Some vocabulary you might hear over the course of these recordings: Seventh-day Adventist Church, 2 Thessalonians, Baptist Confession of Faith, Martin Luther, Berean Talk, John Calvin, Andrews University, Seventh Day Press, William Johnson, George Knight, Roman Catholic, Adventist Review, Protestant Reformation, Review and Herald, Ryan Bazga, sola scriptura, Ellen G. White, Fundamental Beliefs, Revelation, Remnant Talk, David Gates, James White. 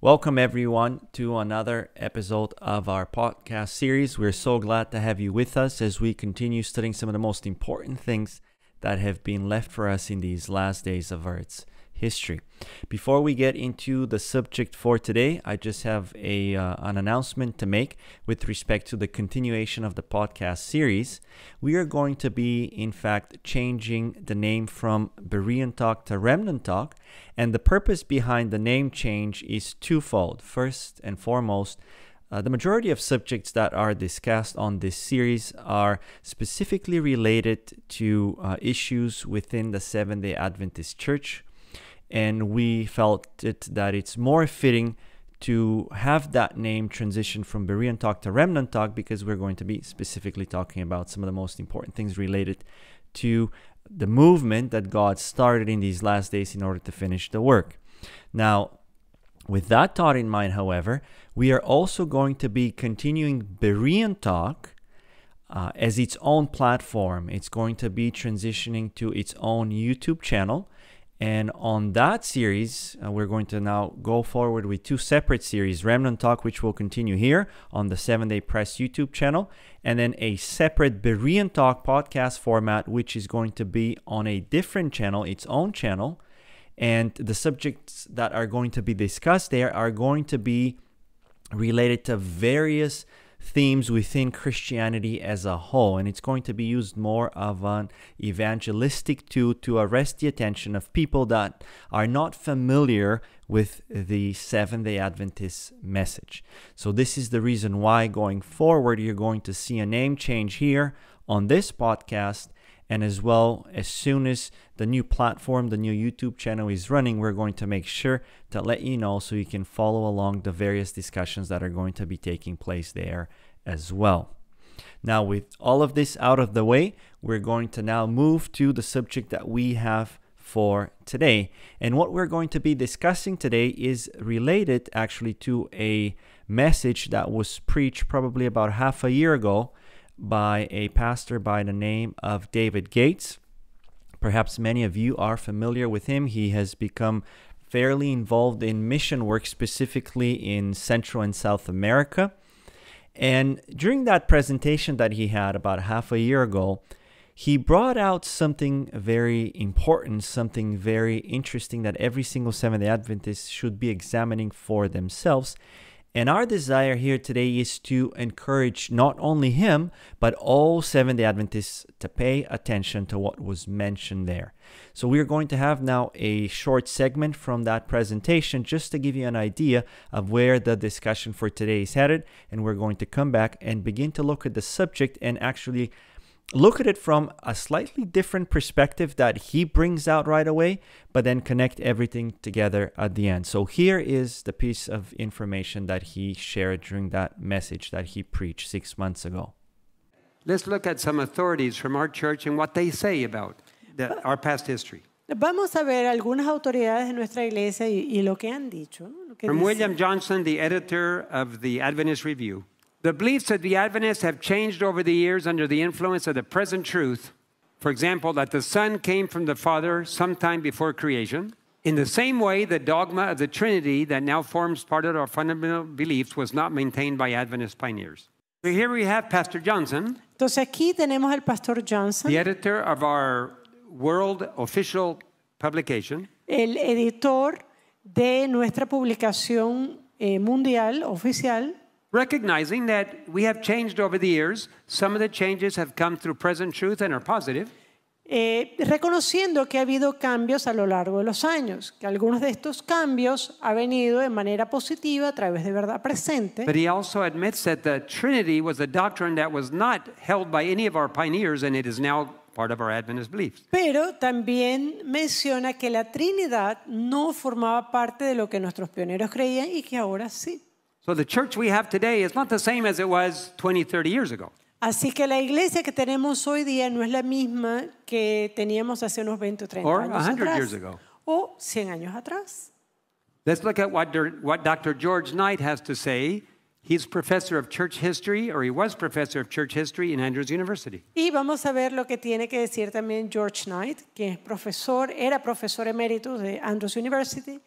Welcome everyone to another episode of our podcast series. We're so glad to have you with us as we continue studying some of the most important things that have been left for us in these last days of Earth's history. Before we get into the subject for today, I just have an announcement to make with respect to the continuation of the podcast series. We are going to be, in fact, changing the name from Berean Talk to Remnant Talk, and the purpose behind the name change is twofold. First and foremost, the majority of subjects that are discussed on this series are specifically related to issues within the Seventh-day Adventist Church. And we felt that it's more fitting to have that name transition from Berean Talk to Remnant Talk because we're going to be specifically talking about some of the most important things related to the movement that God started in these last days in order to finish the work. Now, with that thought in mind, however, we are also going to be continuing Berean Talk as its own platform. It's going to be transitioning to its own YouTube channel. And on that series, we're going to now go forward with two separate series, Remnant Talk, which will continue here on the 7-Day Press YouTube channel, and then a separate Berean Talk podcast format, which is going to be on a different channel, its own channel. And the subjects that are going to be discussed there are going to be related to various themes within Christianity as a whole, and it's going to be used more of an evangelistic tool to arrest the attention of people that are not familiar with the Seventh-day Adventist message. So this is the reason why going forward you're going to see a name change here on this podcast, and as well, as soon as the new platform, the new YouTube channel is running, we're going to make sure to let you know so you can follow along the various discussions that are going to be taking place there as well. Now, with all of this out of the way, we're going to now move to the subject that we have for today. And what we're going to be discussing today is related actually to a message that was preached probably about half a year ago by a pastor by the name of David Gates. Perhaps many of you are familiar with him. He has become fairly involved in mission work, specifically in Central and South America. And during that presentation that he had about half a year ago, he brought out something very important, something very interesting that every single Seventh-day Adventist should be examining for themselves. And our desire here today is to encourage not only him, but all Seventh-day Adventists to pay attention to what was mentioned there. So we're going to have now a short segment from that presentation just to give you an idea of where the discussion for today is headed. And we're going to come back and begin to look at the subject and actually look at it from a slightly different perspective that he brings out right away, but then connect everything together at the end. So here is the piece of information that he shared during that message that he preached 6 months ago. Let's look at some authorities from our church and what they say about our past history. Vamos a ver algunas autoridades de nuestra iglesia y lo que han dicho. From William Johnson, the editor of the Adventist Review. The beliefs of the Adventists have changed over the years under the influence of the present truth. For example, that the Son came from the Father sometime before creation. In the same way, the dogma of the Trinity that now forms part of our fundamental beliefs was not maintained by Adventist pioneers. So here we have Pastor Johnson. Entonces aquí tenemos al Pastor Johnson, the editor of our world official publication. El editor de nuestra publicación mundial oficial. Recognizing that we have changed over the years, some of the changes have come through present truth and are positive. Reconociendo que ha habido cambios a lo largo de los años, que algunos de estos cambios ha venido de manera positiva a través de verdad presente. But he also admits that the Trinity was a doctrine that was not held by any of our pioneers, and it is now part of our Adventist beliefs. Pero también menciona que la Trinidad no formaba parte de lo que nuestros pioneros creían y que ahora sí. So the church we have today is not the same as it was 20, 30 years ago. Así que la iglesia que tenemos hoy día no es la misma que teníamos hace unos 20 o 30 años atrás o 100 años atrás. Let's look at what Dr. George Knight has to say. He's professor of church history, or he was professor of church history in Andrews University. Y vamos a ver lo que tiene que decir también George Knight, que era profesor emérito de Andrews University.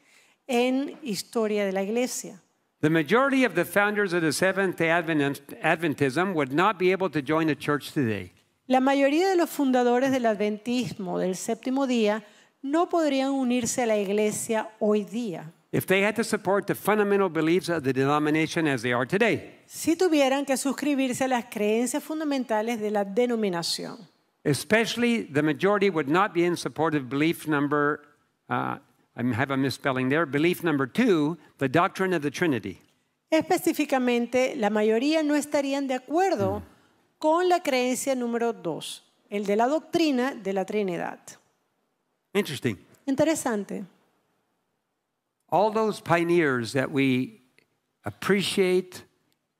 en Historia de la Iglesia. The majority of the founders of the Seventh-day Adventism would not be able to join the church today. La mayoría de los fundadores del adventismo del séptimo día no podrían unirse a la iglesia hoy día. If they had to support the fundamental beliefs of the denomination as they are today. Si tuvieran que suscribirse a las creencias fundamentales de la denominación. Especially the majority would not be in support of belief number I have a misspelling there. Belief number 2, the doctrine of the Trinity. Específicamente, la mayoría no estarían de acuerdo con la creencia número 2, el de la doctrina de la Trinidad. Interesting. Interesante. All those pioneers that we appreciate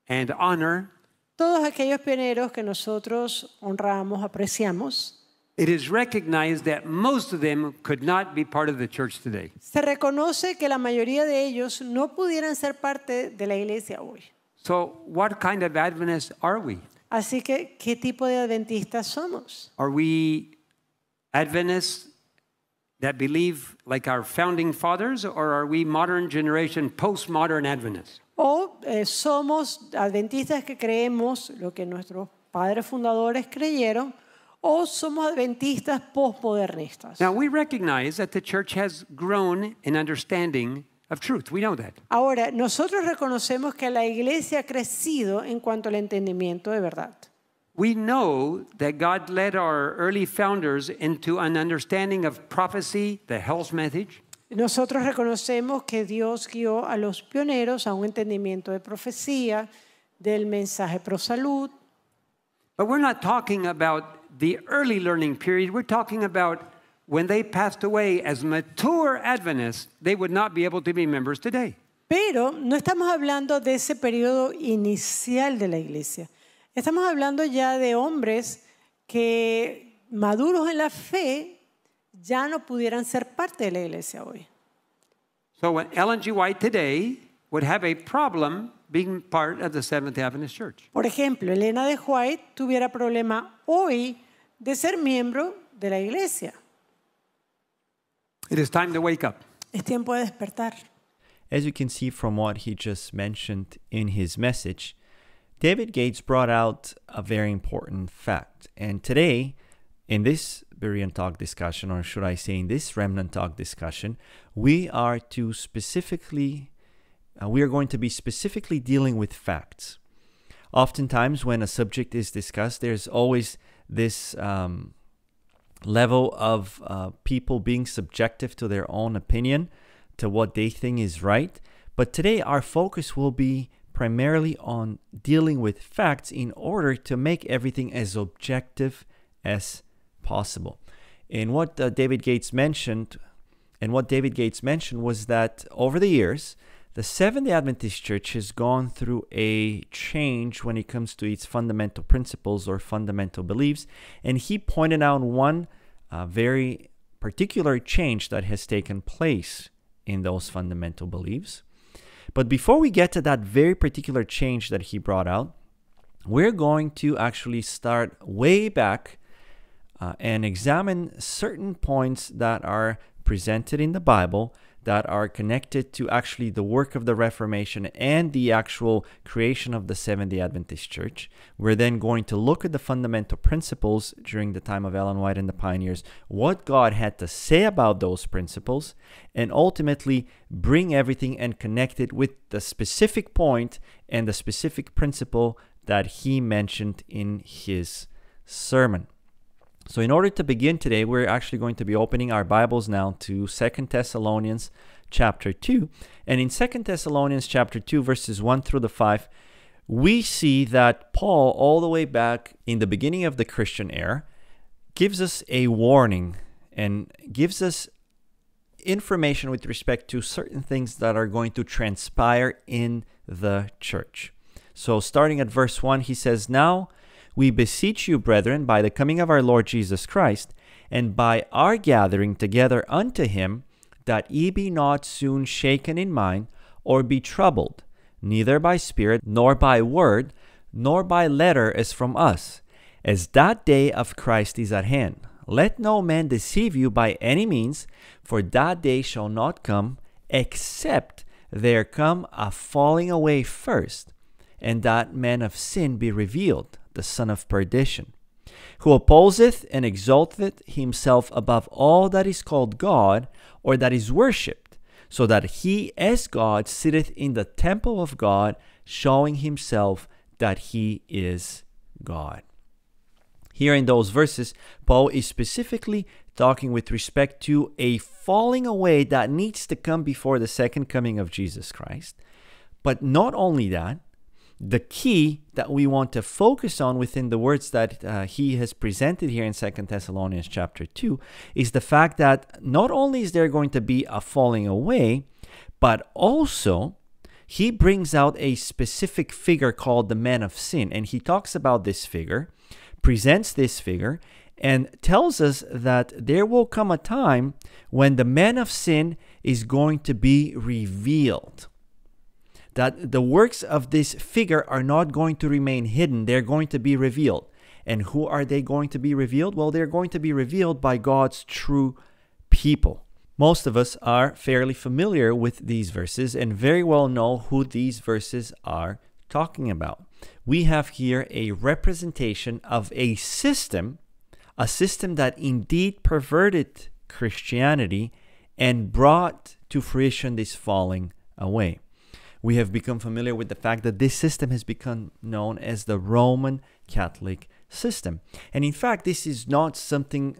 and honor. Todos aquellos pioneros que nosotros honramos, apreciamos. It is recognized that most of them could not be part of the church today. Se reconoce que la mayoría de ellos no pudieran ser parte de la iglesia hoy. So, what kind of Adventists are we? Así que, ¿qué tipo de adventistas somos? Are we Adventists that believe like our founding fathers, or are we modern generation, postmodern Adventists? O somos adventistas que creemos lo que nuestros padres fundadores creyeron, o somos adventistas postmodernistas. Now we recognize that the church has grown in understanding of truth. We know that. Ahora nosotros reconocemos que la iglesia ha crecido en cuanto al entendimiento de verdad. We know that God led our early founders into an understanding of prophecy, the Hell's message. Nosotros reconocemos que Dios guió a los pioneros a un entendimiento de profecía, del mensaje pro salud. But we're not talking about the early learning period. We're talking about when they passed away as mature Adventists, they would not be able to be members today. Pero no estamos hablando de ese periodo inicial de la iglesia. Estamos hablando ya de hombres que maduros en la fe ya no pudieran ser parte de la iglesia hoy. So when Ellen G. White today would have a problem being part of the Seventh-day Adventist Church. Por ejemplo, Elena de White tuviera problema hoy de ser miembro de la iglesia. It is time to wake up. Es tiempo de despertar. As you can see from what he just mentioned in his message, David Gates brought out a very important fact. And today, in this Berean Talk discussion, or should I say in this Remnant Talk discussion, we are going to be specifically dealing with facts. Oftentimes, when a subject is discussed, there's always this level of people being subjective to their own opinion, to what they think is right. But today, our focus will be primarily on dealing with facts in order to make everything as objective as possible. And what David Gates mentioned was that over the years, the Seventh-day Adventist Church has gone through a change when it comes to its fundamental principles or fundamental beliefs, and he pointed out one very particular change that has taken place in those fundamental beliefs. But before we get to that very particular change that he brought out, we're going to actually start way back and examine certain points that are presented in the Bible that are connected to actually the work of the Reformation and the actual creation of the Seventh-day Adventist Church. We're then going to look at the fundamental principles during the time of Ellen White and the pioneers, what God had to say about those principles, and ultimately bring everything and connect it with the specific point and the specific principle that he mentioned in his sermon. So in order to begin today, we're actually going to be opening our Bibles now to 2 Thessalonians chapter 2. And in 2 Thessalonians chapter 2, verses 1 through the 5, we see that Paul, all the way back in the beginning of the Christian era, gives us a warning and gives us information with respect to certain things that are going to transpire in the church. So starting at verse 1, he says, "Now we beseech you, brethren, by the coming of our Lord Jesus Christ, and by our gathering together unto him, that ye be not soon shaken in mind, or be troubled, neither by spirit, nor by word, nor by letter as from us, as that day of Christ is at hand. Let no man deceive you by any means, for that day shall not come except there come a falling away first, and that man of sin be revealed, the son of perdition, who opposeth and exalteth himself above all that is called God, or that is worshipped, so that he as God sitteth in the temple of God, showing himself that he is God. Here in those verses, Paul is specifically talking with respect to a falling away that needs to come before the second coming of Jesus Christ. But not only that, the key that we want to focus on within the words that he has presented here in 2 Thessalonians chapter 2 is the fact that not only is there going to be a falling away, but also he brings out a specific figure called the man of sin. And he talks about this figure, presents this figure, and tells us that there will come a time when the man of sin is going to be revealed. That the works of this figure are not going to remain hidden. They're going to be revealed. And who are they going to be revealed? Well, they're going to be revealed by God's true people. Most of us are fairly familiar with these verses and very well know who these verses are talking about. We have here a representation of a system that indeed perverted Christianity and brought to fruition this falling away. We have become familiar with the fact that this system has become known as the Roman Catholic system. And in fact, this is not something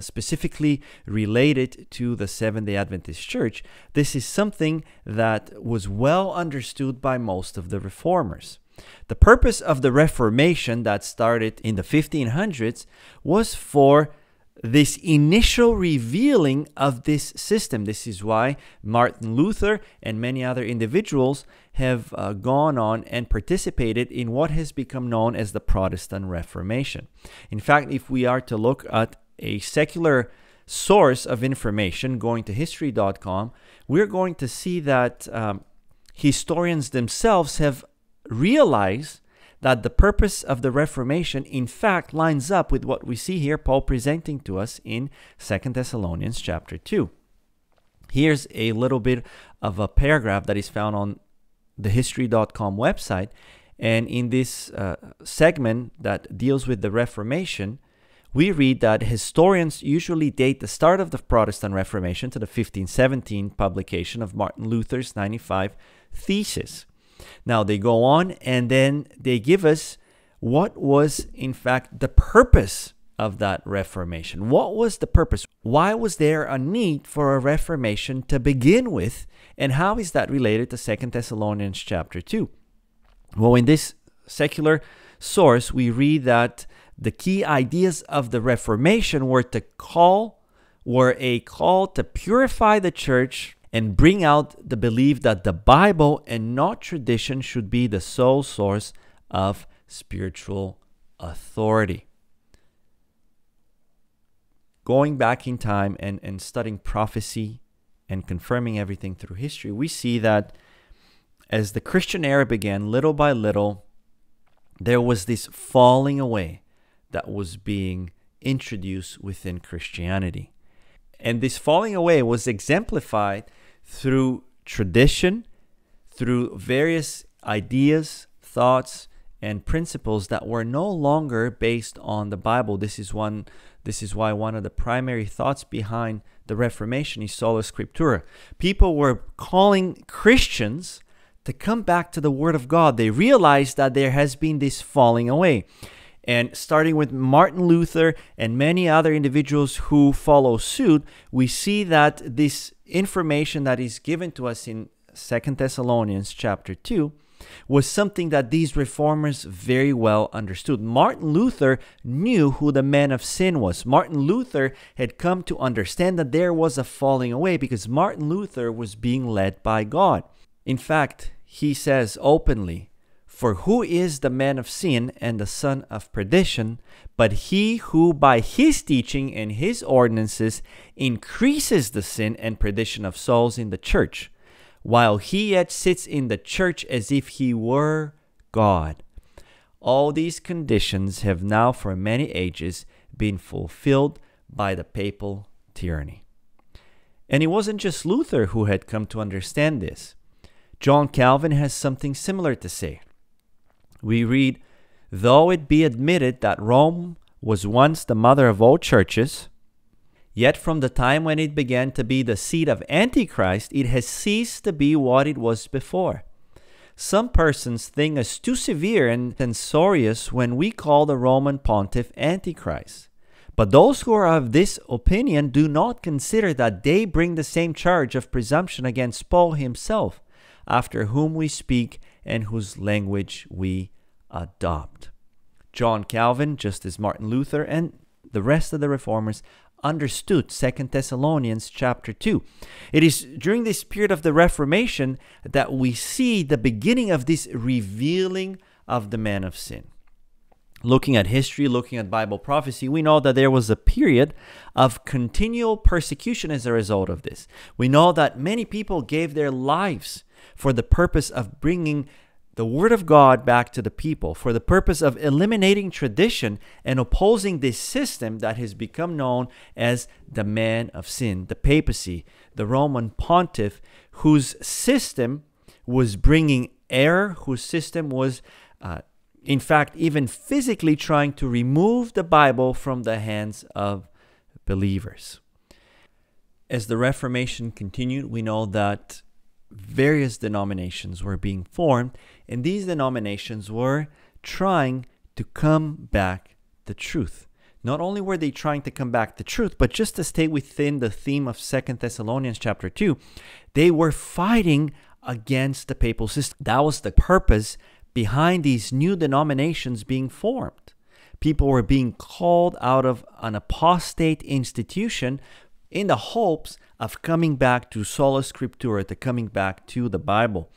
specifically related to the Seventh-day Adventist Church. This is something that was well understood by most of the reformers. The purpose of the Reformation that started in the 1500s was for this initial revealing of this system. This is why Martin Luther and many other individuals have gone on and participated in what has become known as the Protestant Reformation. In fact, if we are to look at a secular source of information, going to history.com, we're going to see that historians themselves have realized that the purpose of the Reformation, in fact, lines up with what we see here Paul presenting to us in 2 Thessalonians chapter 2. Here's a little bit of a paragraph that is found on the history.com website. And in this segment that deals with the Reformation, we read that historians usually date the start of the Protestant Reformation to the 1517 publication of Martin Luther's 95 Theses. Now, they go on and then they give us what was, in fact, the purpose of that Reformation. What was the purpose? Why was there a need for a Reformation to begin with? And how is that related to 2 Thessalonians chapter 2? Well, in this secular source, we read that the key ideas of the Reformation were a call to purify the church and bring out the belief that the Bible and not tradition should be the sole source of spiritual authority. Going back in time and studying prophecy and confirming everything through history, we see that as the Christian era began, little by little, there was this falling away that was being introduced within Christianity. And this falling away was exemplified through tradition, through various ideas, thoughts, and principles that were no longer based on the Bible. This is why one of the primary thoughts behind the Reformation is sola scriptura. People were calling Christians to come back to the Word of God. They realized that there has been this falling away. And starting with Martin Luther and many other individuals who follow suit, we see that this information that is given to us in 2 Thessalonians chapter 2 was something that these reformers very well understood. Martin Luther knew who the man of sin was. Martin Luther had come to understand that there was a falling away because Martin Luther was being led by God. In fact, he says openly, "For who is the man of sin and the son of perdition, but he who by his teaching and his ordinances increases the sin and perdition of souls in the church, while he yet sits in the church as if he were God. All these conditions have now for many ages been fulfilled by the papal tyranny." And it wasn't just Luther who had come to understand this. John Calvin has something similar to say. We read, "Though it be admitted that Rome was once the mother of all churches, yet from the time when it began to be the seat of Antichrist, it has ceased to be what it was before. Some persons think us too severe and censorious when we call the Roman pontiff Antichrist. But those who are of this opinion do not consider that they bring the same charge of presumption against Paul himself, after whom we speak and whose language we adopt." John Calvin, just as Martin Luther and the rest of the reformers, understood 2 Thessalonians chapter 2. It is during this period of the Reformation that we see the beginning of this revealing of the man of sin. Looking at history, looking at Bible prophecy, we know that there was a period of continual persecution as a result of this. We know that many people gave their lives for the purpose of bringing the Word of God back to the people, for the purpose of eliminating tradition and opposing this system that has become known as the man of sin, the papacy, the Roman pontiff, whose system was bringing error, whose system was, in fact, even physically trying to remove the Bible from the hands of believers. As the Reformation continued, we know that various denominations were being formed, and these denominations were trying to come back to truth. Not only were they trying to come back to truth, but just to stay within the theme of 2 Thessalonians chapter 2, they were fighting against the papal system. That was the purpose behind these new denominations being formed. People were being called out of an apostate institution in the hopes of coming back to sola scriptura, to coming back to the Bible.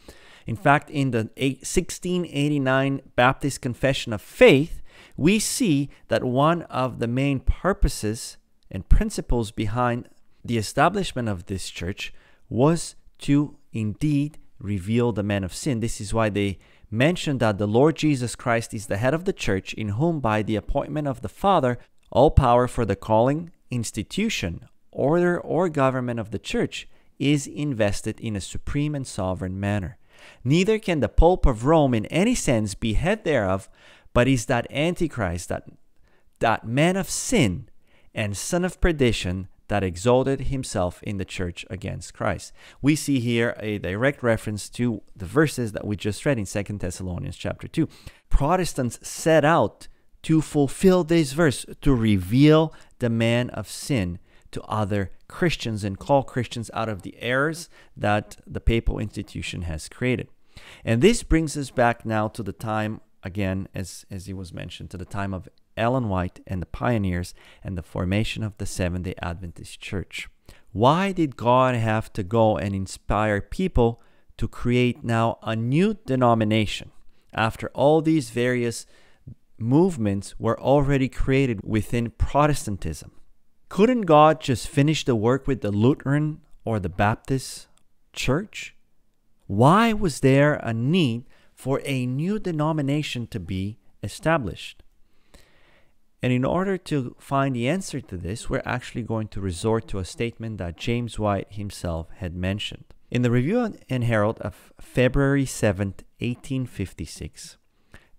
In fact, in the 1689 Baptist Confession of Faith, we see that one of the main purposes and principles behind the establishment of this church was to indeed reveal the man of sin. This is why they mentioned that the Lord Jesus Christ is the head of the church, in whom by the appointment of the Father, all power for the calling, institution, order, or government of the church is invested in a supreme and sovereign manner. Neither can the Pope of Rome in any sense be head thereof, but is that Antichrist, that man of sin and son of perdition that exalted himself in the church against Christ. We see here a direct reference to the verses that we just read in 2 Thessalonians chapter 2. Protestants set out to fulfill this verse, to reveal the man of sin to other Christians and call Christians out of the errors that the papal institution has created. And this brings us back now to the time, again, as it was mentioned, to the time of Ellen White and the pioneers and the formation of the Seventh-day Adventist Church. Why did God have to go and inspire people to create now a new denomination after all these various movements were already created within Protestantism? Couldn't God just finish the work with the Lutheran or the Baptist church? Why was there a need for a new denomination to be established? And in order to find the answer to this, we're actually going to resort to a statement that James White himself had mentioned. In the Review and Herald of February 7th, 1856,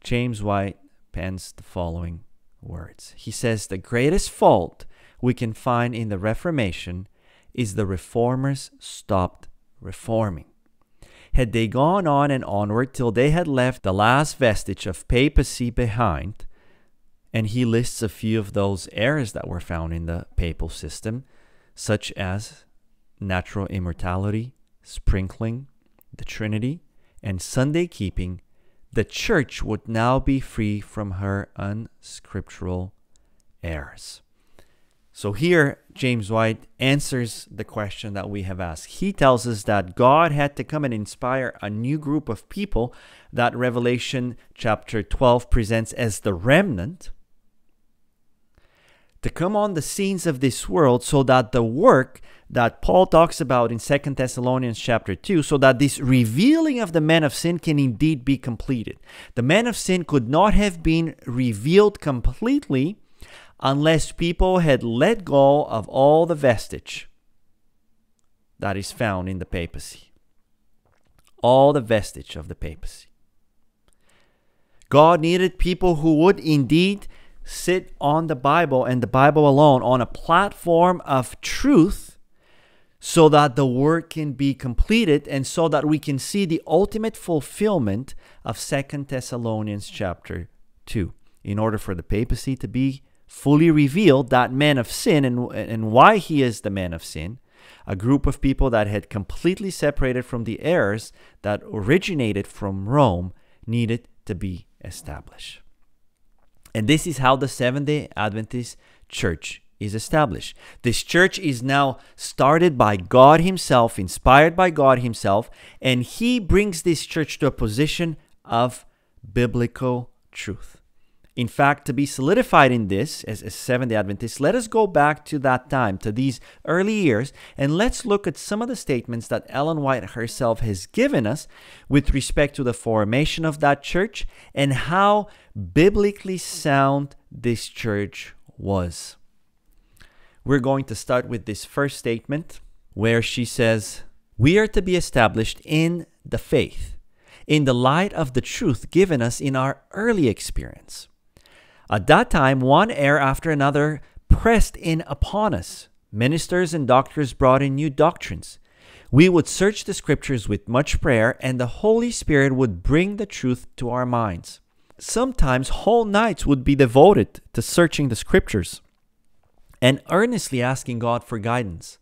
James White pens the following words. He says, "The greatest fault we can find in the Reformation is the reformers stopped reforming. Had they gone on and onward till they had left the last vestige of papacy behind," and he lists a few of those errors that were found in the papal system, such as natural immortality, sprinkling, the Trinity, and Sunday keeping, the church would now be free from her unscriptural errors. So here, James White answers the question that we have asked. He tells us that God had to come and inspire a new group of people that Revelation chapter 12 presents as the remnant, to come on the scenes of this world so that the work that Paul talks about in 2 Thessalonians chapter 2, so that this revealing of the man of sin can indeed be completed. The man of sin could not have been revealed completely unless people had let go of all the vestige that is found in the papacy. All the vestige of the papacy. God needed people who would indeed sit on the Bible and the Bible alone, on a platform of truth, so that the work can be completed and so that we can see the ultimate fulfillment of 2 Thessalonians chapter 2. In order for the papacy to be fully revealed, that man of sin and why he is the man of sin, a group of people that had completely separated from the errors that originated from Rome, needed to be established. And this is how the Seventh-day Adventist Church is established. This church is now started by God Himself, inspired by God Himself, and He brings this church to a position of biblical truth. In fact, to be solidified in this as Seventh-day Adventists, let us go back to that time, to these early years, and let's look at some of the statements that Ellen White herself has given us with respect to the formation of that church and how biblically sound this church was. We're going to start with this first statement where she says, "We are to be established in the faith, in the light of the truth given us in our early experience. At that time, one error after another pressed in upon us. Ministers and doctors brought in new doctrines. We would search the scriptures with much prayer, and the Holy Spirit would bring the truth to our minds. Sometimes whole nights would be devoted to searching the scriptures and earnestly asking God for guidance.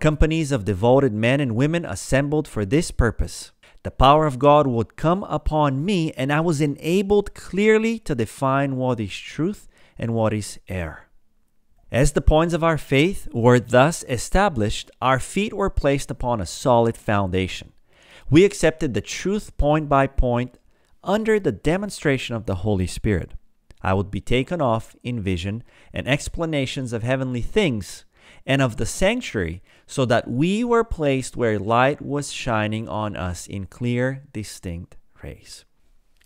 Companies of devoted men and women assembled for this purpose. The power of God would come upon me, and I was enabled clearly to define what is truth and what is error. As the points of our faith were thus established, our feet were placed upon a solid foundation. We accepted the truth point by point under the demonstration of the Holy Spirit. I would be taken off in vision and explanations of heavenly things and of the sanctuary, so that we were placed where light was shining on us in clear, distinct rays."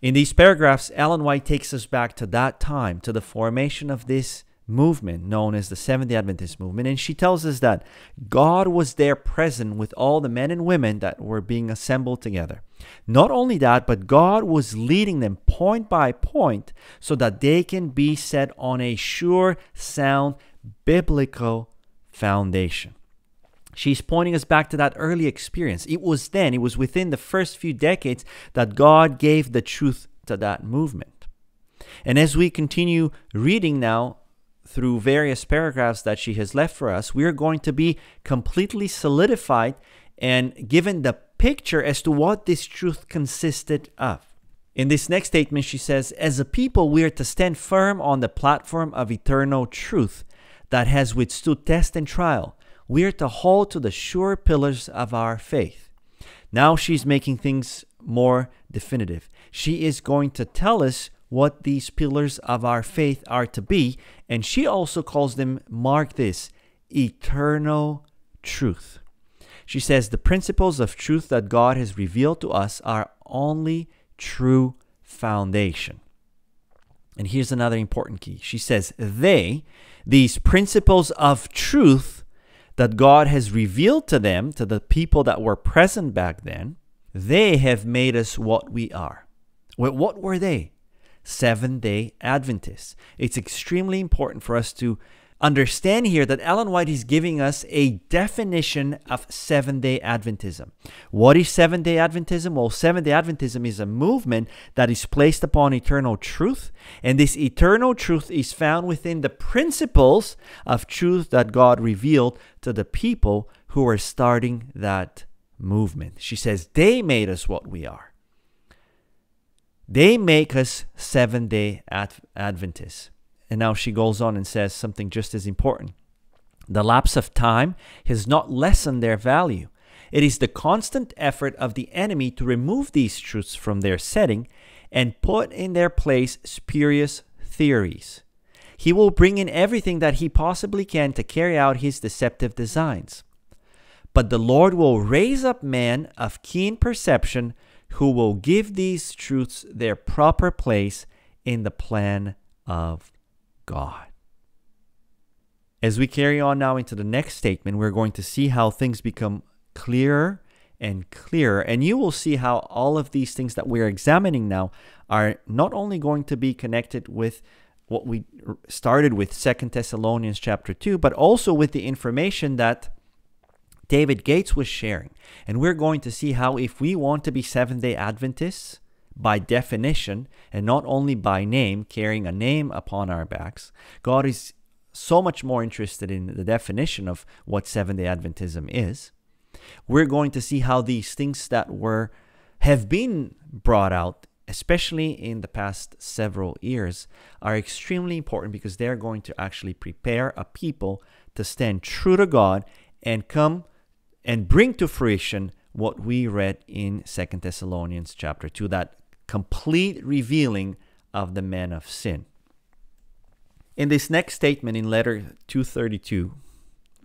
In these paragraphs, Ellen White takes us back to that time, to the formation of this movement known as the Seventh-day Adventist movement, and she tells us that God was there present with all the men and women that were being assembled together. Not only that, but God was leading them point by point so that they can be set on a sure, sound, biblical foundation. She's pointing us back to that early experience. It was within the first few decades that God gave the truth to that movement. And as we continue reading now through various paragraphs that she has left for us, we are going to be completely solidified and given the picture as to what this truth consisted of. In this next statement, she says, "As a people, we are to stand firm on the platform of eternal truth that has withstood test and trial. We are to hold to the sure pillars of our faith." Now she's making things more definitive. She is going to tell us what these pillars of our faith are to be, and she also calls them, mark this, eternal truth. She says, "The principles of truth that God has revealed to us are only true foundation." And here's another important key. She says, these principles of truth that God has revealed to them, to the people that were present back then, they have made us what we are. Well, what were they? Seventh-day Adventists. It's extremely important for us to understand here that Ellen White is giving us a definition of Seventh-day Adventism. What is Seventh-day Adventism? Well, Seventh-day Adventism is a movement that is placed upon eternal truth, and this eternal truth is found within the principles of truth that God revealed to the people who are starting that movement. She says, they made us what we are. They make us Seventh-day Adventists. And now she goes on and says something just as important. "The lapse of time has not lessened their value. It is the constant effort of the enemy to remove these truths from their setting and put in their place spurious theories. He will bring in everything that he possibly can to carry out his deceptive designs. But the Lord will raise up men of keen perception who will give these truths their proper place in the plan of God." As we carry on now into the next statement, we're going to see how things become clearer and clearer. And you will see how all of these things that we're examining now are not only going to be connected with what we started with 2 Thessalonians chapter 2, but also with the information that David Gates was sharing. And we're going to see how if we want to be Seventh-day Adventists by definition, and not only by name, carrying a name upon our backs, God is so much more interested in the definition of what Seventh-day Adventism is. We're going to see how these things that have been brought out, especially in the past several years, are extremely important because they're going to actually prepare a people to stand true to God and come and bring to fruition what we read in 2 Thessalonians chapter 2, that complete revealing of the man of sin. In this next statement in letter 232,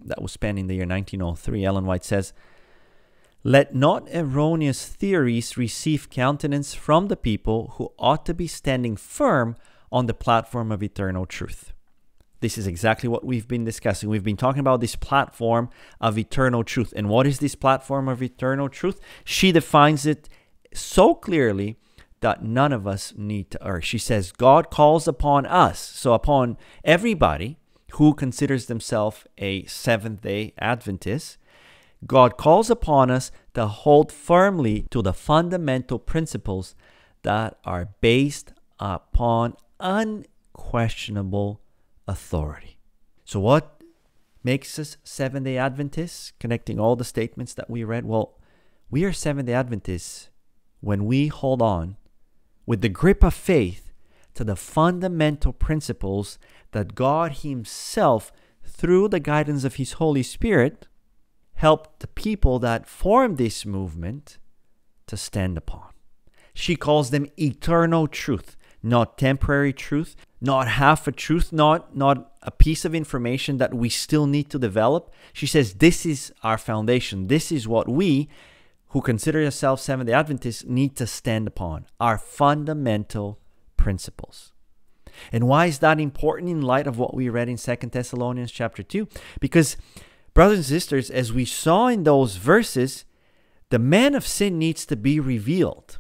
that was penned in the year 1903, Ellen White says, "Let not erroneous theories receive countenance from the people who ought to be standing firm on the platform of eternal truth." This is exactly what we've been discussing. We've been talking about this platform of eternal truth. And what is this platform of eternal truth? She defines it so clearly that none of us need to err. She says God calls upon us, so upon everybody who considers themselves a Seventh-day Adventist, God calls upon us to hold firmly to the fundamental principles that are based upon unquestionable authority. So what makes us Seventh-day Adventists? Connecting all the statements that we read, well, we are Seventh-day Adventists when we hold on with the grip of faith to the fundamental principles that God Himself, through the guidance of His Holy Spirit, helped the people that formed this movement to stand upon. She calls them eternal truth, not temporary truth, not half a truth, not a piece of information that we still need to develop. She says this is our foundation. This is what we, who consider ourselves Seventh-day Adventists, need to stand upon, our fundamental principles. And why is that important in light of what we read in 2 Thessalonians chapter 2? Because, brothers and sisters, as we saw in those verses, the man of sin needs to be revealed.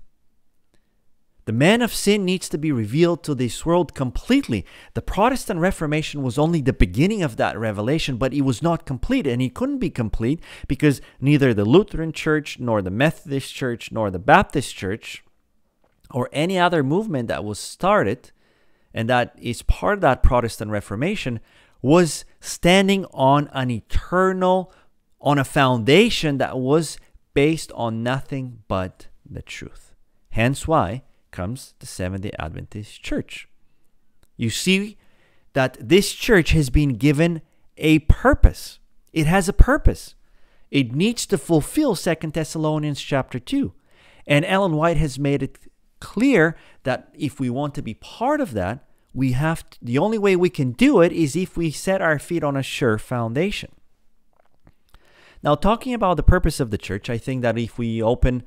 The man of sin needs to be revealed to this world completely. The Protestant Reformation was only the beginning of that revelation, but it was not complete, and it couldn't be complete because neither the Lutheran Church, nor the Methodist Church, nor the Baptist Church, or any other movement that was started, and that is part of that Protestant Reformation, was standing on an eternal, on a foundation that was based on nothing but the truth. Hence why comes the Seventh-day Adventist Church. You see that this church has been given a purpose. It has a purpose. It needs to fulfill 2 Thessalonians chapter 2. And Ellen White has made it clear that if we want to be part of that, we have to, the only way we can do it is if we set our feet on a sure foundation. Now, talking about the purpose of the church, I think that if we open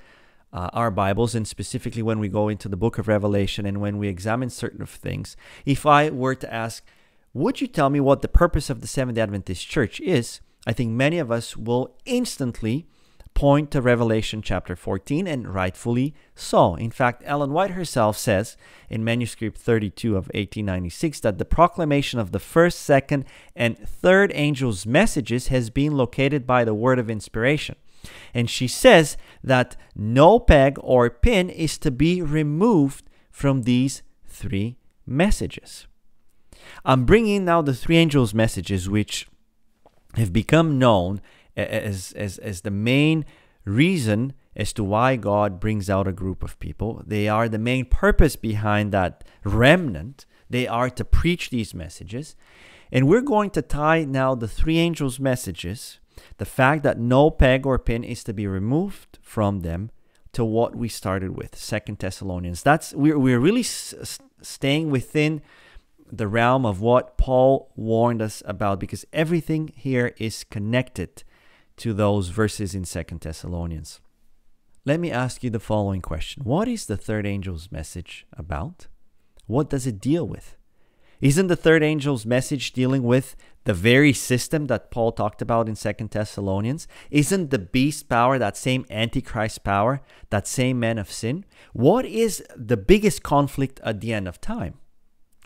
our Bibles, and specifically when we go into the book of Revelation and when we examine certain things, if I were to ask, would you tell me what the purpose of the Seventh-day Adventist Church is? I think many of us will instantly point to Revelation chapter 14, and rightfully so. In fact, Ellen White herself says in manuscript 32 of 1896 that the proclamation of the first, second, and third angels' messages has been located by the word of inspiration. And she says that no peg or pin is to be removed from these three messages. I'm bringing now the three angels' messages, which have become known as the main reason as to why God brings out a group of people. They are the main purpose behind that remnant. They are to preach these messages. And we're going to tie now the three angels' messages, the fact that no peg or pin is to be removed from them, to what we started with, 2 Thessalonians. We're really staying within the realm of what Paul warned us about, because everything here is connected to those verses in 2 Thessalonians. Let me ask you the following question. What is the third angel's message about? What does it deal with? Isn't the third angel's message dealing with The very system that Paul talked about in 2 Thessalonians, isn't the beast power, that same antichrist power, that same man of sin? What is the biggest conflict at the end of time?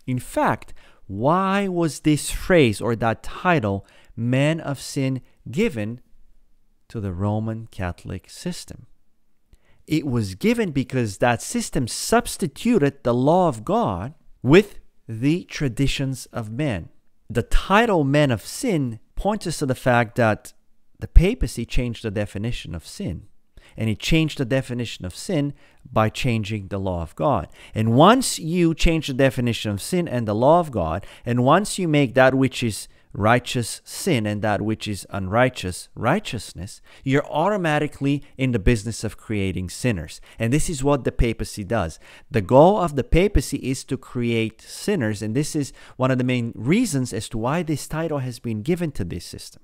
In fact, why was this phrase or that title, man of sin, given to the Roman Catholic system? It was given because that system substituted the law of God with the traditions of men. The title man of sin points us to the fact that the papacy changed the definition of sin. And it changed the definition of sin by changing the law of God. And once you change the definition of sin and the law of God, and once you make that which is righteous sin and that which is unrighteous righteousness, you're automatically in the business of creating sinners. And this is what the papacy does. The goal of the papacy is to create sinners, and this is one of the main reasons as to why this title has been given to this system.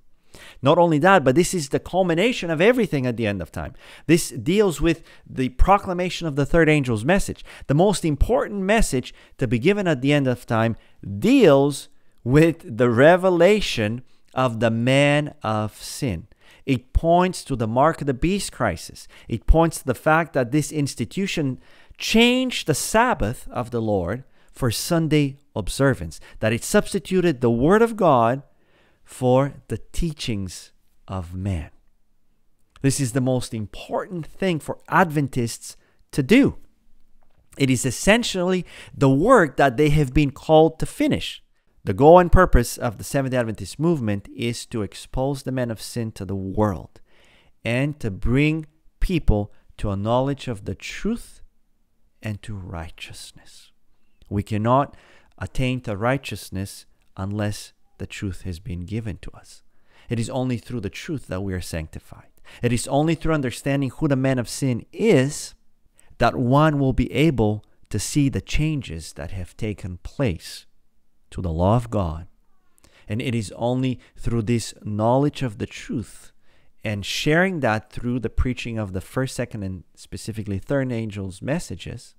Not only that, but this is the culmination of everything at the end of time. This deals with the proclamation of the third angel's message. The most important message to be given at the end of time deals with the revelation of the man of sin. It points to the mark of the beast crisis. It points to the fact that this institution changed the Sabbath of the Lord for Sunday observance, that it substituted the Word of God for the teachings of man. This is the most important thing for Adventists to do. It is essentially the work that they have been called to finish. The goal and purpose of the Seventh-day Adventist movement is to expose the man of sin to the world and to bring people to a knowledge of the truth and to righteousness. We cannot attain to righteousness unless the truth has been given to us. It is only through the truth that we are sanctified. It is only through understanding who the man of sin is that one will be able to see the changes that have taken place to the law of God. And it is only through this knowledge of the truth and sharing that through the preaching of the first, second, and specifically third angel's messages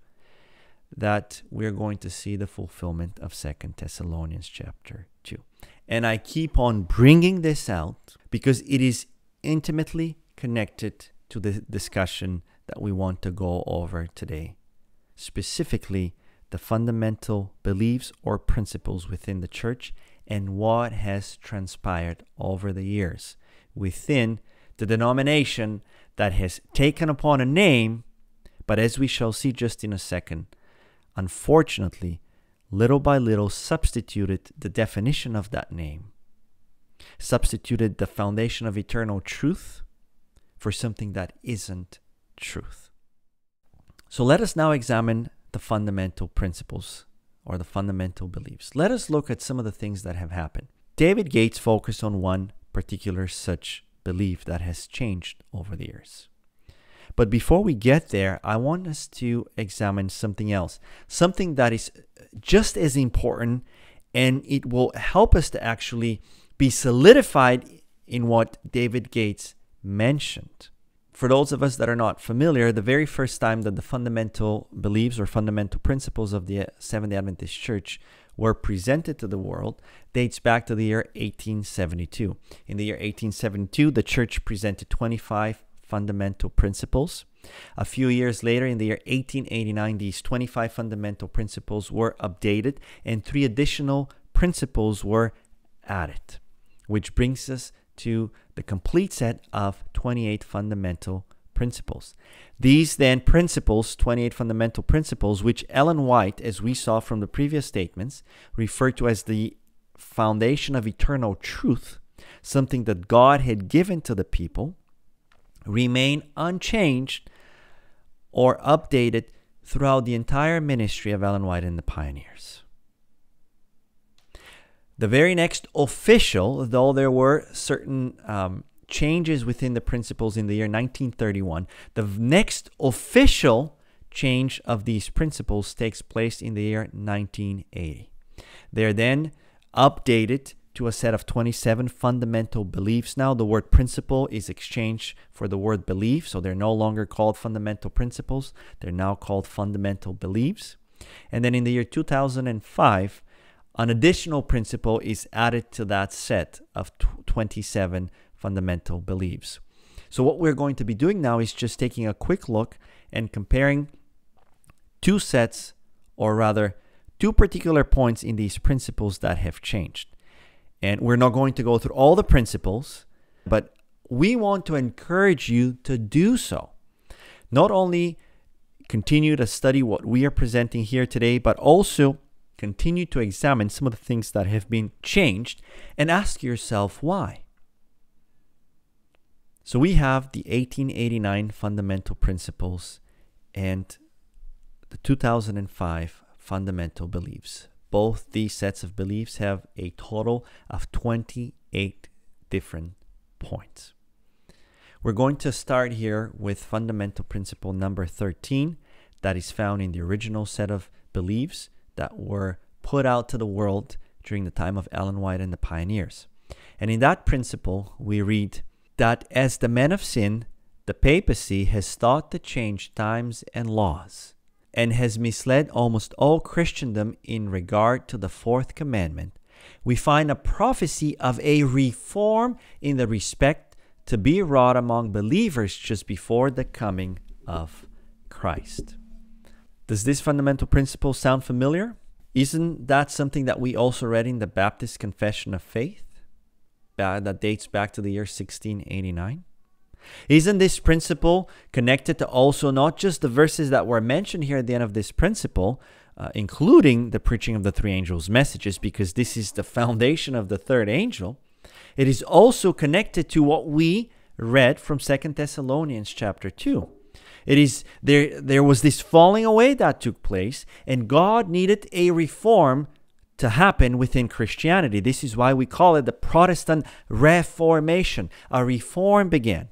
that we're going to see the fulfillment of 2 Thessalonians chapter 2. And I keep on bringing this out because it is intimately connected to the discussion that we want to go over today, specifically the fundamental beliefs or principles within the church and what has transpired over the years within the denomination that has taken upon a name, but as we shall see just in a second, unfortunately, little by little substituted the definition of that name, substituted the foundation of eternal truth for something that isn't truth. So let us now examine the fundamental principles or the fundamental beliefs. Let us look at some of the things that have happened. David Gates focused on one particular such belief that has changed over the years. But before we get there, I want us to examine something else, something that is just as important, and it will help us to actually be solidified in what David Gates mentioned. For those of us that are not familiar, the very first time that the fundamental beliefs or fundamental principles of the Seventh-day Adventist Church were presented to the world dates back to the year 1872. In the year 1872, the church presented 25 fundamental principles. A few years later, in the year 1889, these 25 fundamental principles were updated and 3 additional principles were added, which brings us to the complete set of 28 fundamental principles. These then principles, 28 fundamental principles, which Ellen White, as we saw from the previous statements, referred to as the foundation of eternal truth, something that God had given to the people, remain unchanged or updated throughout the entire ministry of Ellen White and the pioneers. The very next official, though there were certain changes within the principles in the year 1931, the next official change of these principles takes place in the year 1980. They're then updated to a set of 27 fundamental beliefs. Now the word principle is exchanged for the word belief, so they're no longer called fundamental principles. They're now called fundamental beliefs. And then in the year 2005, An additional principle is added to that set of 27 fundamental beliefs. So what we're going to be doing now is just taking a quick look and comparing two sets, or rather two particular points in these principles that have changed. And we're not going to go through all the principles, but we want to encourage you to do so. Not only continue to study what we are presenting here today, but also continue to examine some of the things that have been changed and ask yourself why. So we have the 1889 fundamental principles and the 2005 fundamental beliefs. Both these sets of beliefs have a total of 28 different points. We're going to start here with fundamental principle number 13 that is found in the original set of beliefs that were put out to the world during the time of Ellen White and the pioneers. And in that principle, we read that as the men of sin, the papacy has sought to change times and laws and has misled almost all Christendom in regard to the fourth commandment. We find a prophecy of a reform in the respect to be wrought among believers just before the coming of Christ. Does this fundamental principle sound familiar? Isn't that something that we also read in the Baptist Confession of Faith that dates back to the year 1689? Isn't this principle connected to also not just the verses that were mentioned here at the end of this principle, including the preaching of the three angels' messages, because this is the foundation of the third angel? It is also connected to what we read from 2 Thessalonians chapter 2. It is there was this falling away that took place, and God needed a reform to happen within Christianity. This is why we call it the Protestant Reformation. A reform began.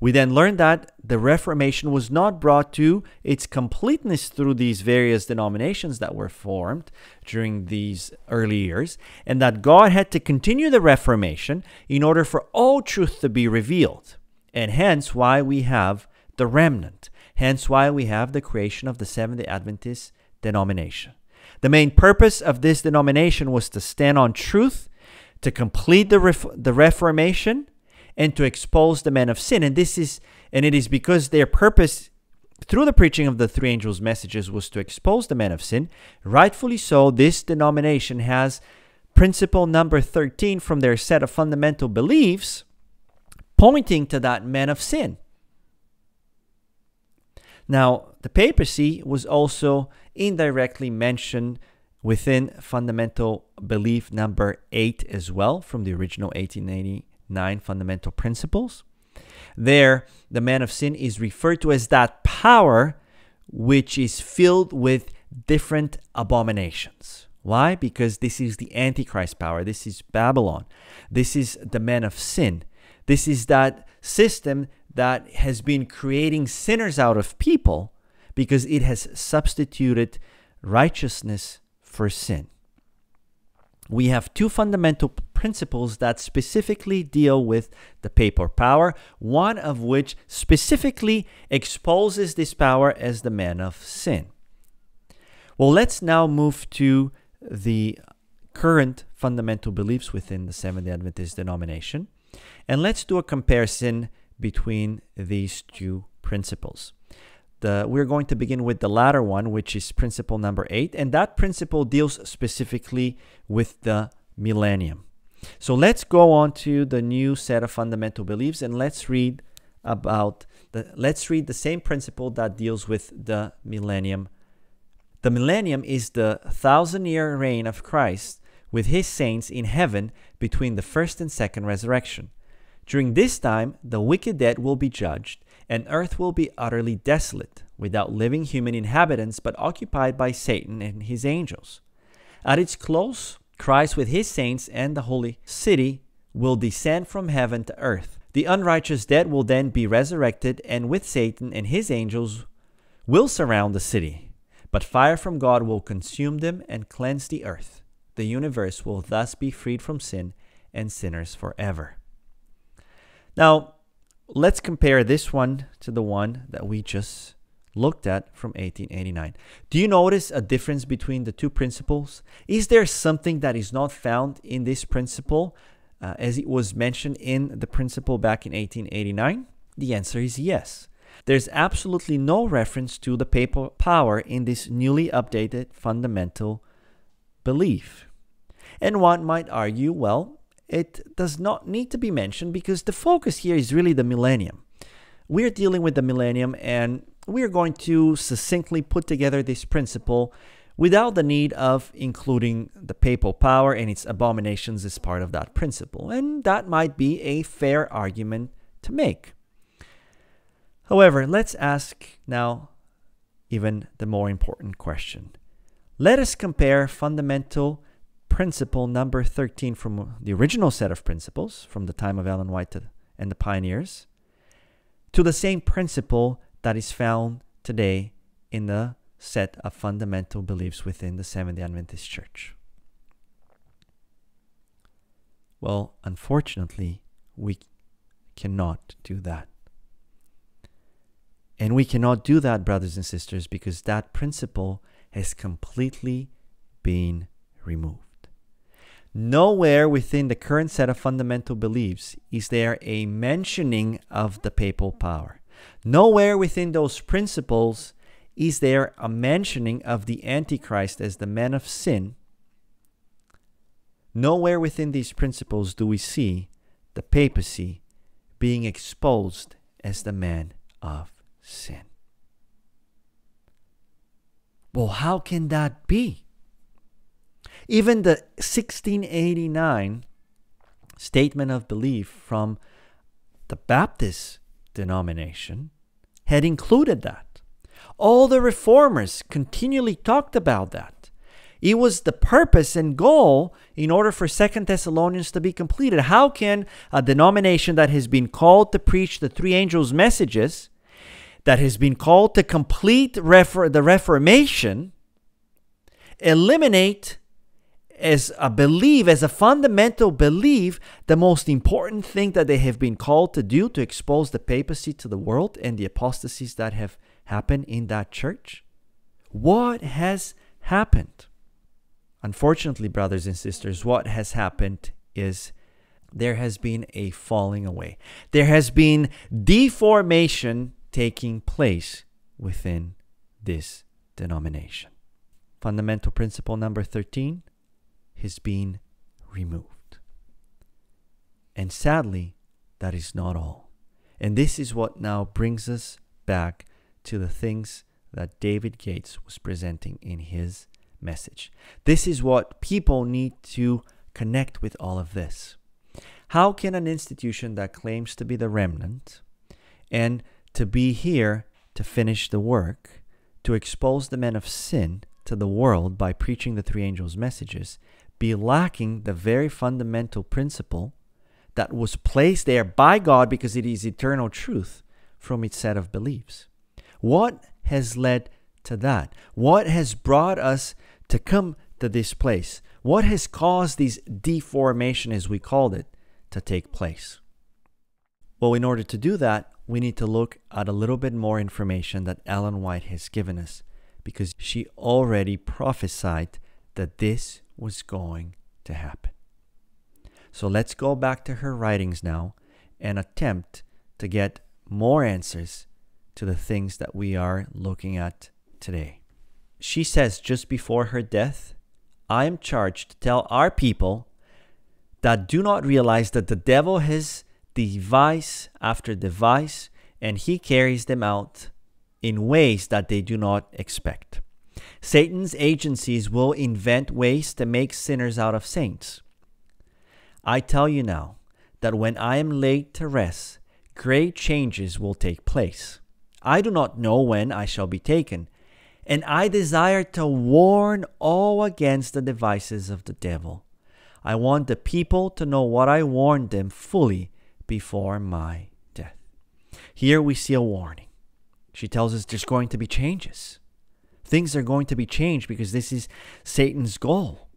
We then learned that the Reformation was not brought to its completeness through these various denominations that were formed during these early years, and that God had to continue the Reformation in order for all truth to be revealed, and hence why we have the remnant, hence why we have the creation of the Seventh-day Adventist denomination. The main purpose of this denomination was to stand on truth, to complete the Reformation, and to expose the men of sin. And it is because their purpose through the preaching of the three angels' messages was to expose the men of sin. Rightfully so, this denomination has principle number 13 from their set of fundamental beliefs pointing to that men of sin. Now, the papacy was also indirectly mentioned within fundamental belief number 8 as well, from the original 1889 fundamental principles. There, the man of sin is referred to as that power which is filled with different abominations. Why? Because this is the Antichrist power. This is Babylon. This is the man of sin. This is that system that has been creating sinners out of people because it has substituted righteousness for sin. We have two fundamental principles that specifically deal with the papal power, one of which specifically exposes this power as the man of sin. Well, let's now move to the current fundamental beliefs within the Seventh-day Adventist denomination, and let's do a comparison between these two principles. We're going to begin with the latter one, which is principle number 8, and that principle deals specifically with the millennium. So let's go on to the new set of fundamental beliefs, and let's read the same principle that deals with the millennium. The millennium is the 1,000-year reign of Christ with his saints in heaven between the first and second resurrection. During this time, the wicked dead will be judged, and earth will be utterly desolate, without living human inhabitants, but occupied by Satan and his angels. At its close, Christ with his saints and the holy city will descend from heaven to earth. The unrighteous dead will then be resurrected, and with Satan and his angels will surround the city. But fire from God will consume them and cleanse the earth. The universe will thus be freed from sin and sinners forever. Now, let's compare this one to the one that we just looked at from 1889. Do you notice a difference between the two principles? Is there something that is not found in this principle as it was mentioned in the principle back in 1889? The answer is yes. There's absolutely no reference to the papal power in this newly updated fundamental belief. And one might argue, well, it does not need to be mentioned because the focus here is really the millennium. We're dealing with the millennium, and we're going to succinctly put together this principle without the need of including the papal power and its abominations as part of that principle. And that might be a fair argument to make. However, let's ask now even the more important question. Let us compare fundamental principle number 13 from the original set of principles from the time of Ellen White and the pioneers to the same principle that is found today in the set of fundamental beliefs within the Seventh-day Adventist Church. Well, unfortunately, we cannot do that. And we cannot do that, brothers and sisters, because that principle has completely been removed. Nowhere within the current set of fundamental beliefs is there a mentioning of the papal power. Nowhere within those principles is there a mentioning of the Antichrist as the man of sin. Nowhere within these principles do we see the papacy being exposed as the man of sin. Well, how can that be? Even the 1689 statement of belief from the Baptist denomination had included that. All the reformers continually talked about that. It was the purpose and goal in order for 2 Thessalonians to be completed. How can a denomination that has been called to preach the three angels' messages, that has been called to complete the Reformation, eliminate as a belief, as a fundamental belief, the most important thing that they have been called to do, to expose the papacy to the world and the apostasies that have happened in that church? What has happened? Unfortunately, brothers and sisters, what has happened is there has been a falling away. There has been deformation taking place within this denomination. Fundamental principle number 13 has been removed. And sadly, that is not all. And this is what now brings us back to the things that David Gates was presenting in his message. This is what people need to connect with all of this. How can an institution that claims to be the remnant and to be here to finish the work, to expose the men of sin to the world by preaching the three angels' messages, be lacking the very fundamental principle that was placed there by God because it is eternal truth from its set of beliefs? What has led to that? What has brought us to come to this place? What has caused this deformation, as we called it, to take place? Well, in order to do that, we need to look at a little bit more information that Ellen White has given us, because she already prophesied that this was going to happen. So let's go back to her writings now and attempt to get more answers to the things that we are looking at today. She says just before her death, "I am charged to tell our people that do not realize that the devil has device after device, and he carries them out in ways that they do not expect. Satan's agencies will invent ways to make sinners out of saints. I tell you now that when I am laid to rest, great changes will take place. I do not know when I shall be taken, and I desire to warn all against the devices of the devil. I want the people to know what I warned them fully before my death." Here we see a warning. She tells us there's going to be changes. Things are going to be changed because this is Satan's goal.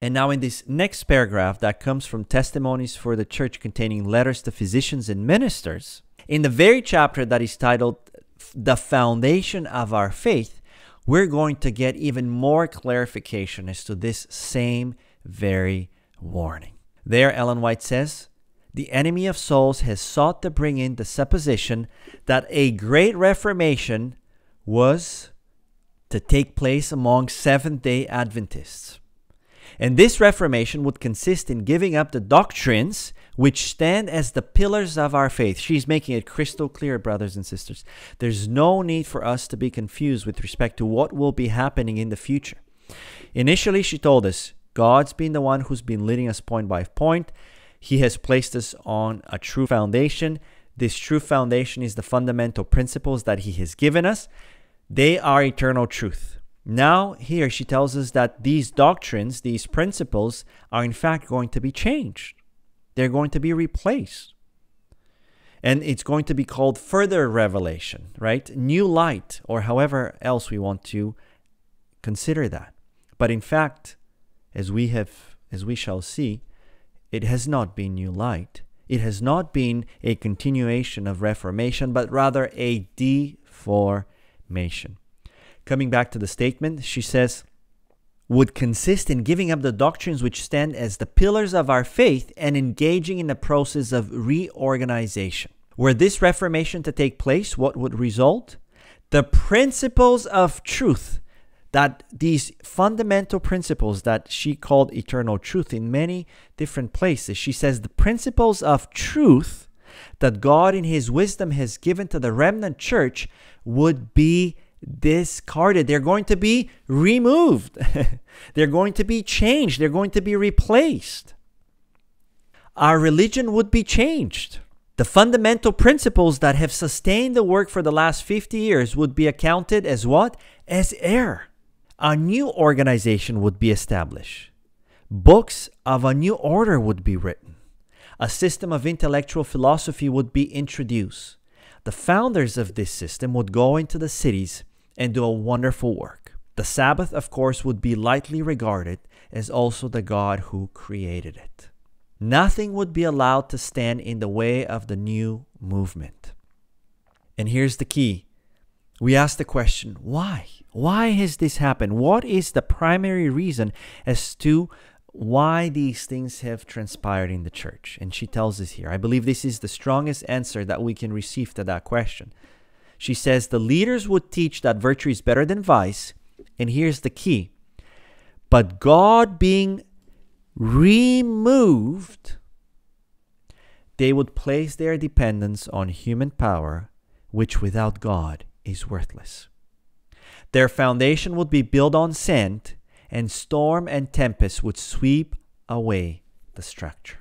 And now in this next paragraph that comes from Testimonies for the Church containing letters to physicians and ministers, in the very chapter that is titled the foundation of our faith, we're going to get even more clarification as to this same very warning. There, Ellen White says, "The enemy of souls has sought to bring in the supposition that a great reformation was to take place among Seventh-day Adventists. And this reformation would consist in giving up the doctrines which stand as the pillars of our faith." She's making it crystal clear, brothers and sisters. There's no need for us to be confused with respect to what will be happening in the future. Initially, she told us, God's been the one who's been leading us point by point. He has placed us on a true foundation. This true foundation is the fundamental principles that He has given us. They are eternal truth. Now, here she tells us that these doctrines, these principles, are in fact going to be changed. They're going to be replaced. And it's going to be called further revelation, right? New light, or however else we want to consider that. But in fact, as we shall see, it has not been new light. It has not been a continuation of reformation, but rather a deformation. Coming back to the statement, she says, "would consist in giving up the doctrines which stand as the pillars of our faith and engaging in the process of reorganization. Were this reformation to take place, what would result? The principles of truth," that these fundamental principles that she called eternal truth in many different places. She says the principles of truth that God in His wisdom has given to the remnant church would be discarded. They're going to be removed. They're going to be changed. They're going to be replaced. Our religion would be changed. The fundamental principles that have sustained the work for the last 50 years would be accounted as what? As error. A new organization would be established. Books of a new order would be written. A system of intellectual philosophy would be introduced. The founders of this system would go into the cities and do a wonderful work. The Sabbath, of course, would be lightly regarded as also the God who created it. Nothing would be allowed to stand in the way of the new movement. And here's the key. We ask the question, why? Why has this happened? What is the primary reason as to why these things have transpired in the church? And she tells us here, I believe this is the strongest answer that we can receive to that question. She says the leaders would teach that virtue is better than vice. And here's the key. But God being removed, they would place their dependence on human power, which without God is worthless. Their foundation would be built on sand, and storm and tempest would sweep away the structure.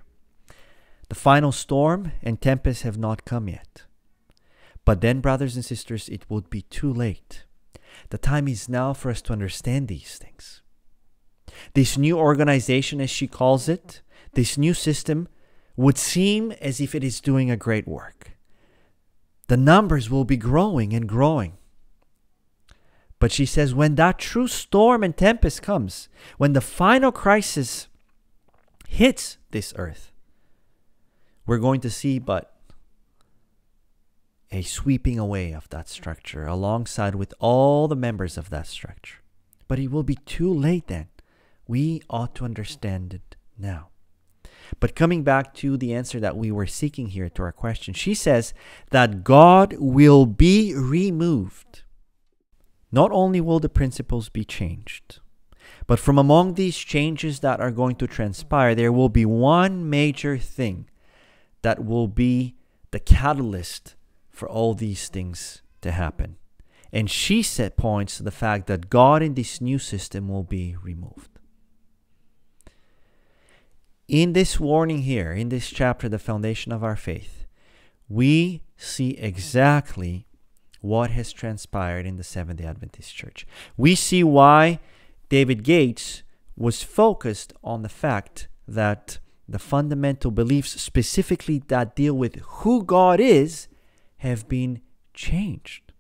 The final storm and tempest have not come yet. But then, brothers and sisters, it would be too late. The time is now for us to understand these things. This new organization, as she calls it, this new system, would seem as if it is doing a great work. The numbers will be growing and growing. But she says when that true storm and tempest comes, when the final crisis hits this earth, we're going to see but a sweeping away of that structure alongside with all the members of that structure. But it will be too late then. We ought to understand it now. But coming back to the answer that we were seeking here to our question, she says that God will be removed. Not only will the principles be changed, but from among these changes that are going to transpire, there will be one major thing that will be the catalyst for all these things to happen. And she points to the fact that God in this new system will be removed. In this warning here, in this chapter, The Foundation of Our Faith, we see exactly what has transpired in the Seventh-day Adventist Church. We see why David Gates was focused on the fact that the fundamental beliefs specifically that deal with who God is have been changed.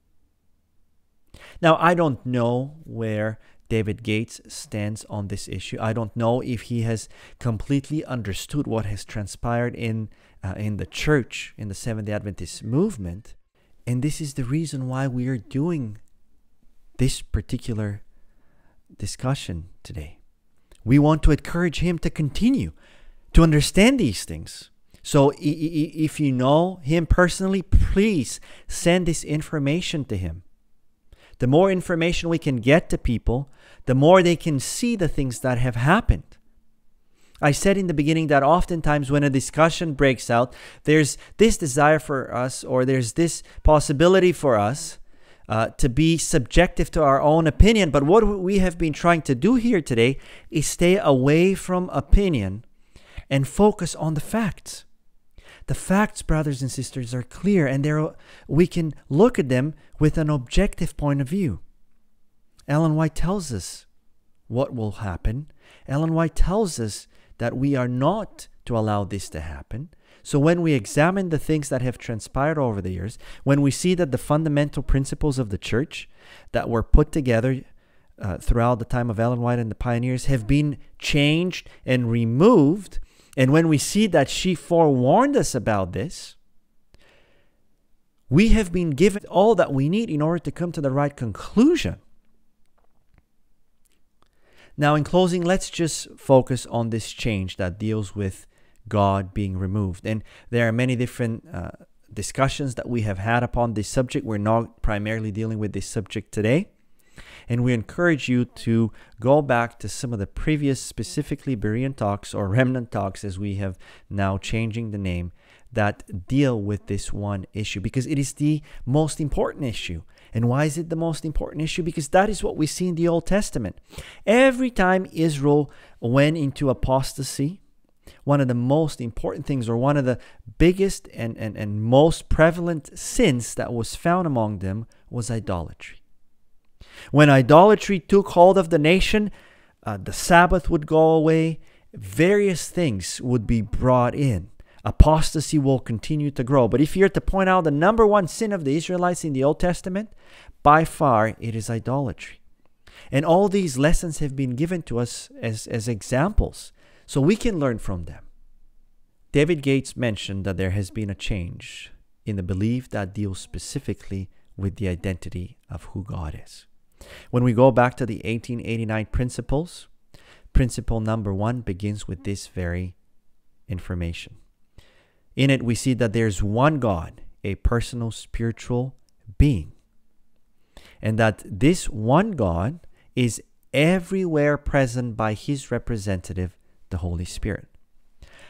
Now, I don't know where David Gates stands on this issue. I don't know if he has completely understood what has transpired in the church, in the Seventh-day Adventist movement. And this is the reason why we are doing this particular discussion today. We want to encourage him to continue to understand these things. So if you know him personally, please send this information to him. The more information we can get to people, the more they can see the things that have happened. I said in the beginning that oftentimes when a discussion breaks out, there's this desire for us, or there's this possibility for us to be subjective to our own opinion. But what we have been trying to do here today is stay away from opinion and focus on the facts. The facts, brothers and sisters, are clear, and we can look at them with an objective point of view. Ellen White tells us what will happen. Ellen White tells us that we are not to allow this to happen. So when we examine the things that have transpired over the years, when we see that the fundamental principles of the church that were put together throughout the time of Ellen White and the pioneers have been changed and removed, and when we see that she forewarned us about this, we have been given all that we need in order to come to the right conclusion. Now, in closing, let's just focus on this change that deals with God being removed. And there are many different discussions that we have had upon this subject. We're not primarily dealing with this subject today. And we encourage you to go back to some of the previous, specifically Berean Talks or Remnant Talks, as we have now changing the name, that deal with this one issue, because it is the most important issue. And why is it the most important issue? Because that is what we see in the Old Testament. Every time Israel went into apostasy, one of the most important things, or one of the biggest and most prevalent sins that was found among them, was idolatry. When idolatry took hold of the nation, the Sabbath would go away, various things would be brought in. Apostasy will continue to grow. But if you're to point out the number one sin of the Israelites in the Old Testament, by far it is idolatry. And all these lessons have been given to us as examples, so we can learn from them. David Gates mentioned that there has been a change in the belief that deals specifically with the identity of who God is. When we go back to the 1889 principles, principle number one begins with this very information. In it, we see that there's one God, a personal spiritual being, and that this one God is everywhere present by his representative, the Holy Spirit.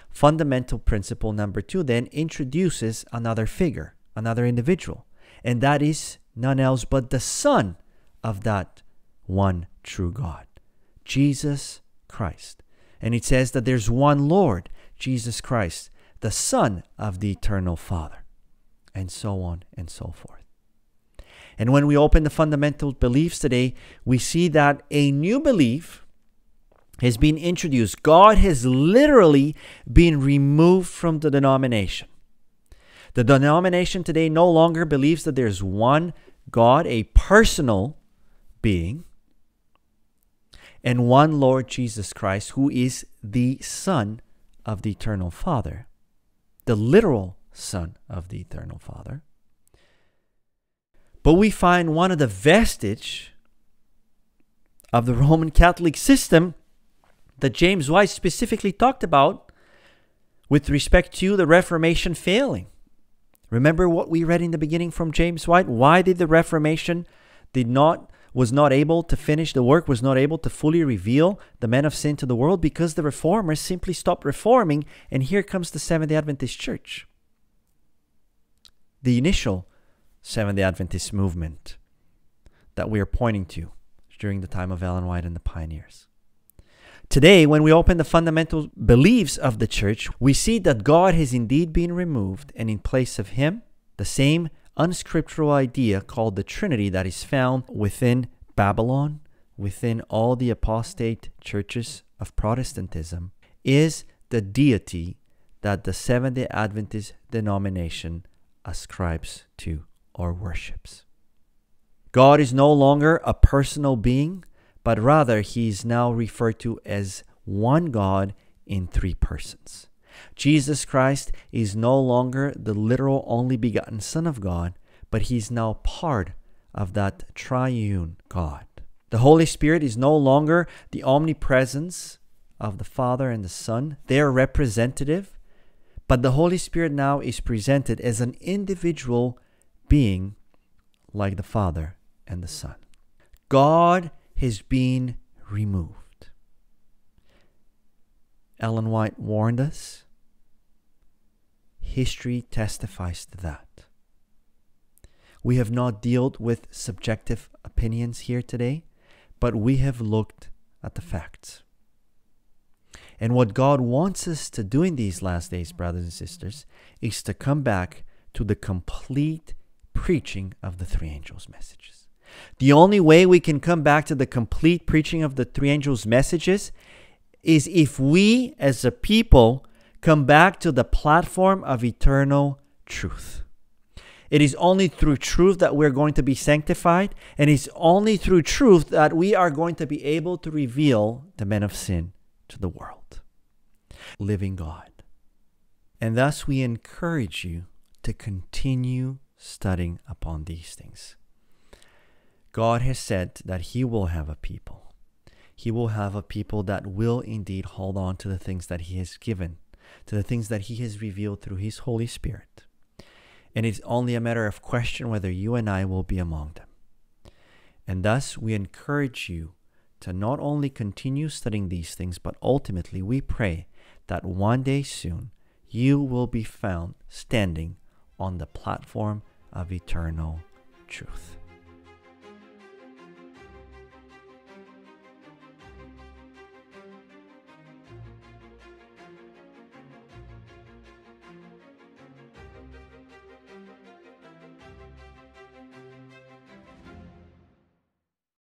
Fundamental principle number two then introduces another figure, another individual, and that is none else but the Son of that one true God, Jesus Christ. And it says that there's one Lord, Jesus Christ, the Son of the Eternal Father, and so on and so forth. And when we open the fundamental beliefs today, we see that a new belief has been introduced. God has literally been removed from the denomination. The denomination today no longer believes that there's one God, a personal being, and one Lord Jesus Christ, who is the Son of the Eternal Father, the literal Son of the Eternal Father. But we find one of the vestiges of the Roman Catholic system that James White specifically talked about with respect to the Reformation failing. Remember what we read in the beginning from James White? Why did the Reformation was not able to finish the work, was not able to fully reveal the men of sin to the world? Because the reformers simply stopped reforming, and here comes the Seventh-day Adventist Church, the initial Seventh-day Adventist movement that we are pointing to during the time of Ellen White and the pioneers. Today, when we open the fundamental beliefs of the church, we see that God has indeed been removed, and in place of him, the same unscriptural idea called the Trinity that is found within Babylon, within all the apostate churches of Protestantism, is the deity that the Seventh-day Adventist denomination ascribes to or worships. God is no longer a personal being, but rather he is now referred to as one God in three persons. Jesus Christ is no longer the literal only begotten Son of God, but he is now part of that triune God. The Holy Spirit is no longer the omnipresence of the Father and the Son, their representative, but the Holy Spirit now is presented as an individual being like the Father and the Son. God has been removed. Ellen White warned us. History testifies to that. We have not dealt with subjective opinions here today, but we have looked at the facts. And what God wants us to do in these last days, brothers and sisters, is to come back to the complete preaching of the three angels' messages. The only way we can come back to the complete preaching of the three angels' messages is if we, as a people, come back to the platform of eternal truth. It is only through truth that we're going to be sanctified, and it's only through truth that we are going to be able to reveal the men of sin to the world. Living God. And thus we encourage you to continue studying upon these things. God has said that He will have a people. He will have a people that will indeed hold on to the things that He has given, to the things that He has revealed through His Holy Spirit. And it's only a matter of question whether you and I will be among them. And thus we encourage you to not only continue studying these things, but ultimately we pray that one day soon you will be found standing on the platform of eternal truth.